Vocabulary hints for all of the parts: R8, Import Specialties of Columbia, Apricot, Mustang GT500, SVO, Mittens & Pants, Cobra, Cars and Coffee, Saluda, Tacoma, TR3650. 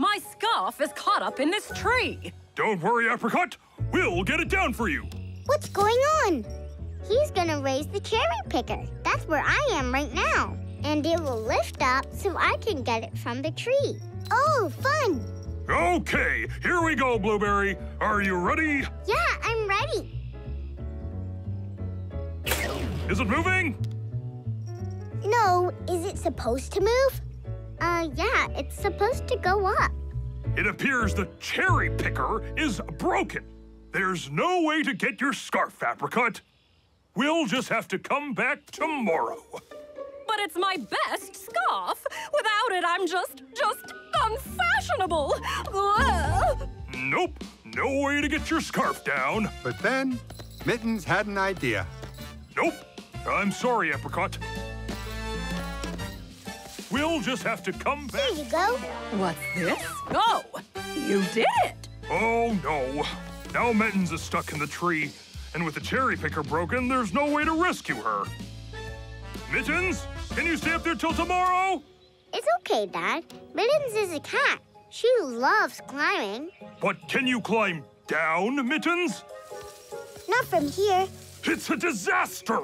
My scarf is caught up in this tree. Don't worry, Apricot. We'll get it down for you. What's going on? He's gonna raise the cherry picker. That's where I am right now. And it will lift up so I can get it from the tree. Oh, fun! Okay, here we go, Blueberry. Are you ready? Yeah, I'm ready. Is it moving? No, is it supposed to move? Yeah, it's supposed to go up. It appears the cherry picker is broken. There's no way to get your scarf, Apricot. We'll just have to come back tomorrow. But it's my best scarf. Without it, I'm just unfashionable. Nope, no way to get your scarf down. But then, Mittens had an idea. Nope, I'm sorry, Apricot. We'll just have to come back. Here you go. What's this? Oh, you did it. Oh, no. Now Mittens is stuck in the tree. And with the cherry picker broken, there's no way to rescue her. Mittens, can you stay up there till tomorrow? It's okay, Dad. Mittens is a cat. She loves climbing. But can you climb down, Mittens? Not from here. It's a disaster.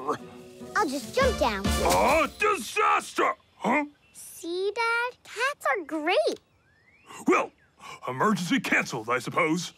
I'll just jump down. A disaster! Huh? See, Dad? Cats are great. Well, emergency canceled, I suppose.